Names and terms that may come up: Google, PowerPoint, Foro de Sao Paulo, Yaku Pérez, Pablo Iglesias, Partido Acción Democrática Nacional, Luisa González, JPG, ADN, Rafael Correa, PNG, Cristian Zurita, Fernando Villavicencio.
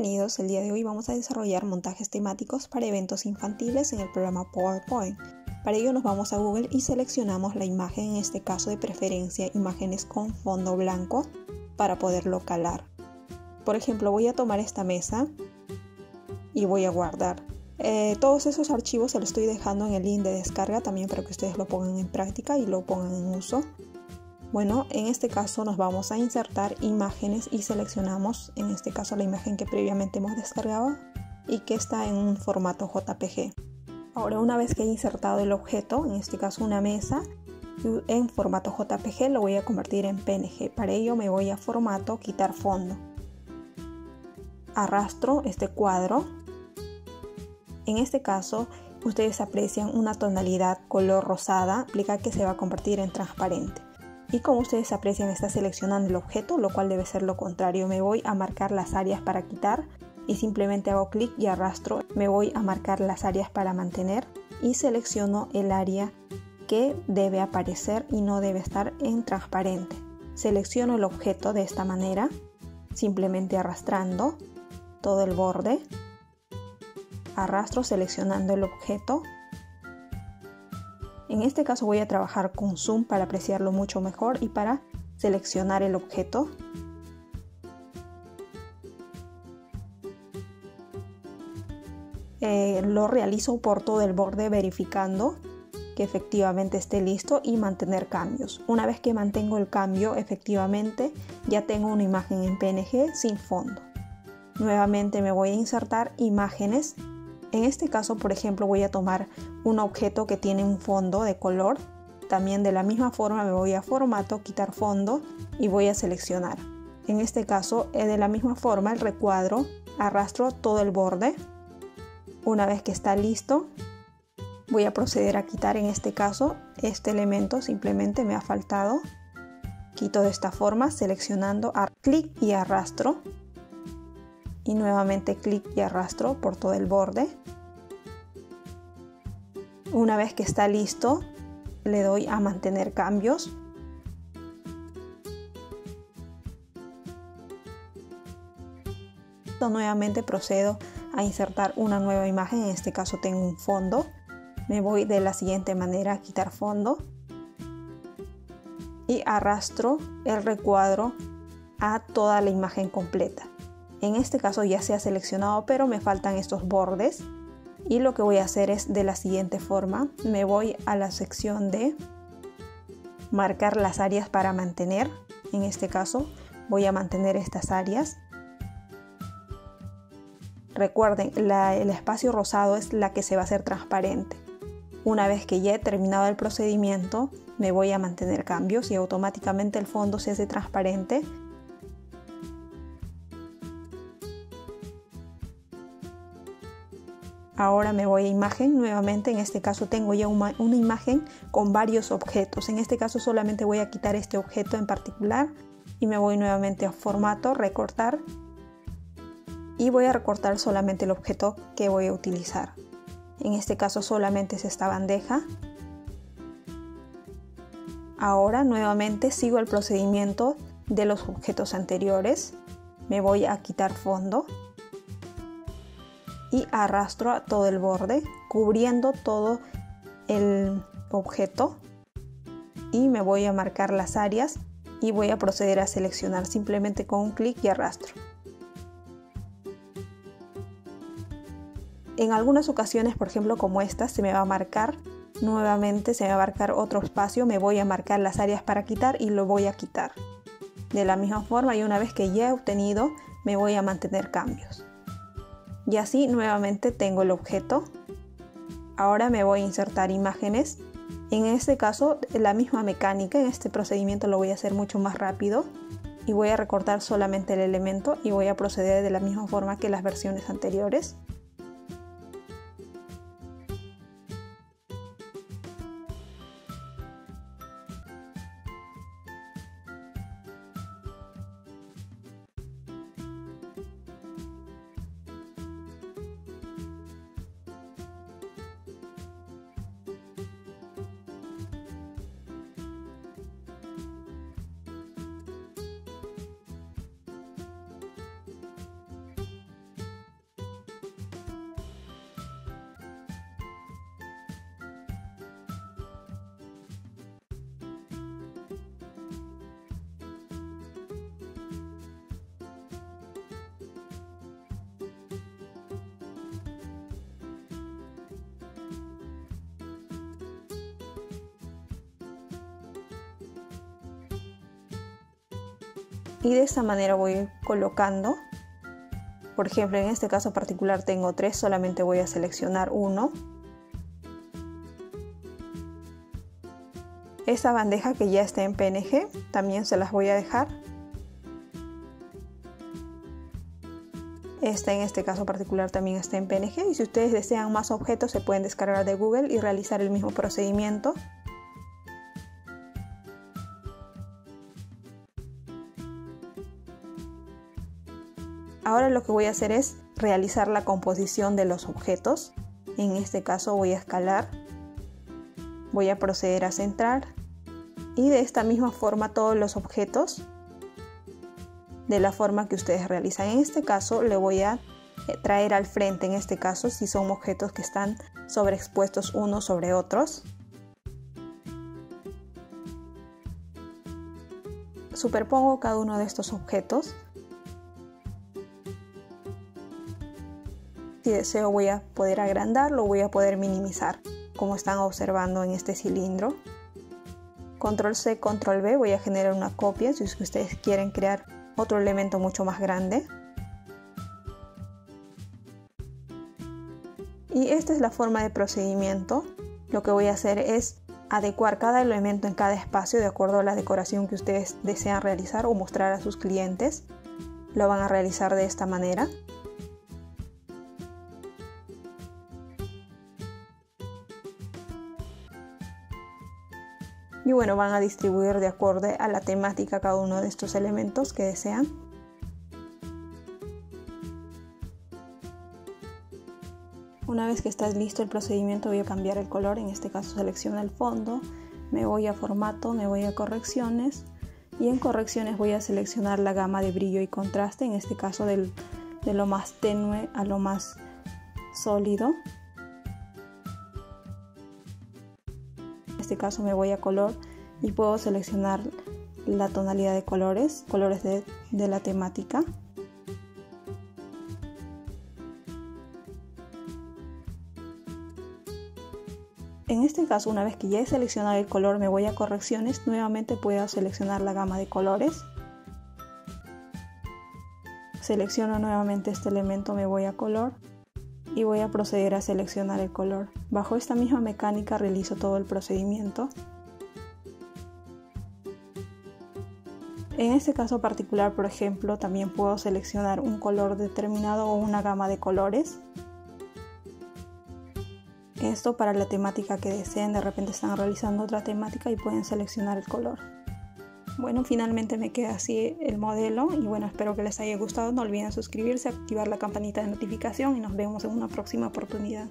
Bienvenidos, el día de hoy vamos a desarrollar montajes temáticos para eventos infantiles en el programa PowerPoint. Para ello nos vamos a Google y seleccionamos la imagen, en este caso de preferencia imágenes con fondo blanco para poderlo calar. Por ejemplo, voy a tomar esta mesa y voy a guardar. Todos esos archivos se los estoy dejando en el link de descarga también para que ustedes lo pongan en práctica y lo pongan en uso. Bueno, en este caso nos vamos a insertar imágenes y seleccionamos en este caso la imagen que previamente hemos descargado y que está en un formato JPG. Ahora, una vez que he insertado el objeto, en este caso una mesa, en formato JPG lo voy a convertir en PNG. Para ello me voy a formato, quitar fondo. Arrastro este cuadro. En este caso ustedes aprecian una tonalidad color rosada, implica que se va a convertir en transparente. Y como ustedes aprecian, está seleccionando el objeto, lo cual debe ser lo contrario. Me voy a marcar las áreas para quitar y simplemente hago clic y arrastro. Me voy a marcar las áreas para mantener y selecciono el área que debe aparecer y no debe estar en transparente. Selecciono el objeto de esta manera, simplemente arrastrando todo el borde. Arrastro seleccionando el objeto. En este caso voy a trabajar con zoom para apreciarlo mucho mejor y para seleccionar el objeto. Lo realizo por todo el borde verificando que efectivamente esté listo y mantener cambios. Una vez que mantengo el cambio, efectivamente ya tengo una imagen en PNG sin fondo. Nuevamente me voy a insertar imágenes. En este caso, por ejemplo, voy a tomar un objeto que tiene un fondo de color. También de la misma forma me voy a formato, quitar fondo y voy a seleccionar. En este caso, de la misma forma, el recuadro, arrastro todo el borde. Una vez que está listo, voy a proceder a quitar en este caso este elemento, simplemente me ha faltado. Quito de esta forma, seleccionando, clic y arrastro. Y nuevamente clic y arrastro por todo el borde. Una vez que está listo, le doy a mantener cambios. Nuevamente procedo a insertar una nueva imagen, en este caso tengo un fondo. Me voy de la siguiente manera a quitar fondo y arrastro el recuadro a toda la imagen completa. En este caso ya se ha seleccionado, pero me faltan estos bordes y lo que voy a hacer es de la siguiente forma. Me voy a la sección de marcar las áreas para mantener. En este caso voy a mantener estas áreas. Recuerden, el espacio rosado es la que se va a hacer transparente. Una vez que ya he terminado el procedimiento, me voy a mantener cambios y automáticamente el fondo se hace transparente. Ahora me voy a imagen, nuevamente en este caso tengo ya una imagen con varios objetos. En este caso solamente voy a quitar este objeto en particular y me voy nuevamente a formato, recortar y voy a recortar solamente el objeto que voy a utilizar. En este caso solamente es esta bandeja. Ahora nuevamente sigo el procedimiento de los objetos anteriores. Me voy a quitar fondo. Y arrastro a todo el borde, cubriendo todo el objeto, y me voy a marcar las áreas y voy a proceder a seleccionar simplemente con un clic y arrastro. En algunas ocasiones, por ejemplo como esta, se me va a marcar nuevamente, se me va a marcar otro espacio, me voy a marcar las áreas para quitar y lo voy a quitar. De la misma forma, y una vez que ya he obtenido, me voy a mantener cambios. Y así nuevamente tengo el objeto. Ahora me voy a insertar imágenes. En este caso la misma mecánica, en este procedimiento lo voy a hacer mucho más rápido. Y voy a recortar solamente el elemento y voy a proceder de la misma forma que las versiones anteriores. y de esta manera voy colocando. Por ejemplo, en este caso particular tengo 3, solamente voy a seleccionar uno. Esta bandeja que ya está en PNG también se las voy a dejar. Esta en este caso particular también está en PNG, y si ustedes desean más objetos se pueden descargar de Google y realizar el mismo procedimiento. Ahora lo que voy a hacer es realizar la composición de los objetos. En este caso voy a escalar, voy a proceder a centrar y de esta misma forma todos los objetos, de la forma que ustedes realizan. En este caso le voy a traer al frente, en este caso si son objetos que están sobreexpuestos unos sobre otros. Superpongo cada uno de estos objetos. Si deseo voy a poder agrandarlo, voy a poder minimizar, como están observando en este cilindro. Control C, Control V, voy a generar una copia si ustedes quieren crear otro elemento mucho más grande. Y esta es la forma de procedimiento. Lo que voy a hacer es adecuar cada elemento en cada espacio de acuerdo a la decoración que ustedes desean realizar o mostrar a sus clientes. Lo van a realizar de esta manera. Y bueno, van a distribuir de acuerdo a la temática cada uno de estos elementos que desean. Una vez que está listo el procedimiento voy a cambiar el color, en este caso selecciono el fondo, me voy a formato, me voy a correcciones y en correcciones voy a seleccionar la gama de brillo y contraste, en este caso de lo más tenue a lo más sólido. En este caso me voy a color y puedo seleccionar la tonalidad de colores, de la temática. En este caso, una vez que ya he seleccionado el color, me voy a correcciones, nuevamente puedo seleccionar la gama de colores. Selecciono nuevamente este elemento, me voy a color y voy a proceder a seleccionar el color. Bajo esta misma mecánica realizo todo el procedimiento. En este caso particular, por ejemplo, también puedo seleccionar un color determinado o una gama de colores. Esto para la temática que deseen, de repente están realizando otra temática y pueden seleccionar el color. Bueno, finalmente me queda así el modelo y bueno, espero que les haya gustado. No olviden suscribirse, activar la campanita de notificación y nos vemos en una próxima oportunidad.